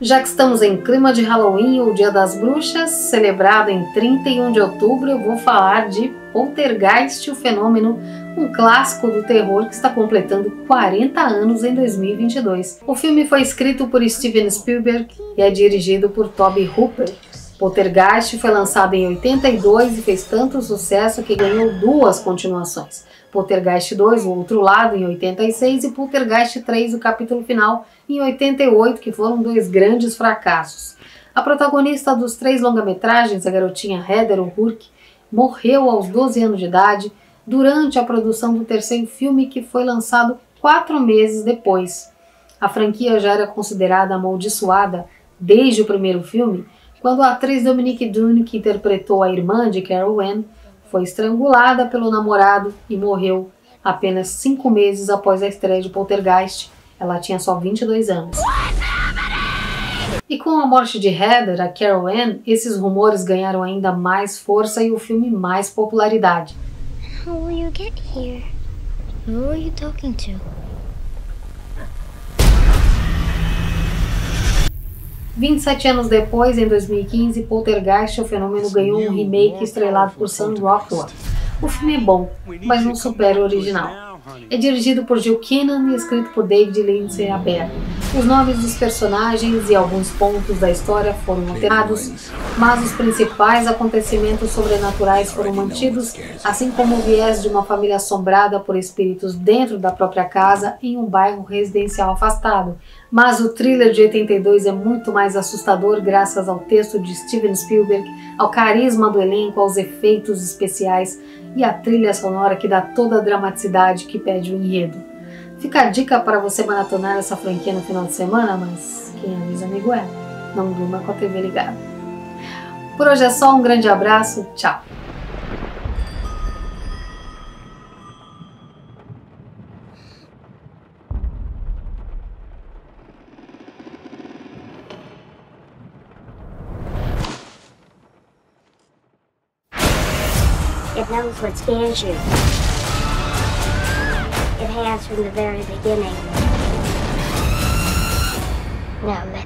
Já que estamos em clima de Halloween ou Dia das Bruxas, celebrado em 31 de outubro, eu vou falar de Poltergeist, o fenômeno, um clássico do terror que está completando 40 anos em 2022. O filme foi escrito por Steven Spielberg e é dirigido por Tobe Hooper. Poltergeist foi lançado em 82 e fez tanto sucesso que ganhou duas continuações. Poltergeist 2, O Outro Lado, em 86, e Poltergeist 3, O Capítulo Final, em 88, que foram dois grandes fracassos. A protagonista dos três longa-metragens, a garotinha Heather O'Rourke, morreu aos 12 anos de idade durante a produção do terceiro filme, que foi lançado 4 meses depois. A franquia já era considerada amaldiçoada desde o primeiro filme, quando a atriz Dominique Dunne, que interpretou a irmã de Carol Anne, foi estrangulada pelo namorado e morreu apenas 5 meses após a estreia de Poltergeist. Ela tinha só 22 anos. E com a morte de Heather, a Carol Anne, esses rumores ganharam ainda mais força e o filme mais popularidade. How will you get here? Who are you talking to? Há 27 anos depois, em 2015, Poltergeist, o fenômeno, ganhou um remake estrelado por Sam Rockwell. O filme é bom, mas não supera o original. É dirigido por Gil Kenan e escrito por David Lindsay-Abaire. Os nomes dos personagens e alguns pontos da história foram alterados, mas os principais acontecimentos sobrenaturais foram mantidos, assim como o viés de uma família assombrada por espíritos dentro da própria casa em um bairro residencial afastado. Mas o thriller de 82 é muito mais assustador graças ao texto de Steven Spielberg, ao carisma do elenco, aos efeitos especiais e à trilha sonora que dá toda a dramaticidade que pede o enredo. Fica a dica para você maratonar essa franquia no final de semana, mas quem avisa amigo é, não durma com a TV ligada. Por hoje é só, um grande abraço, tchau! It knows what scares you. It has from the very beginning. No.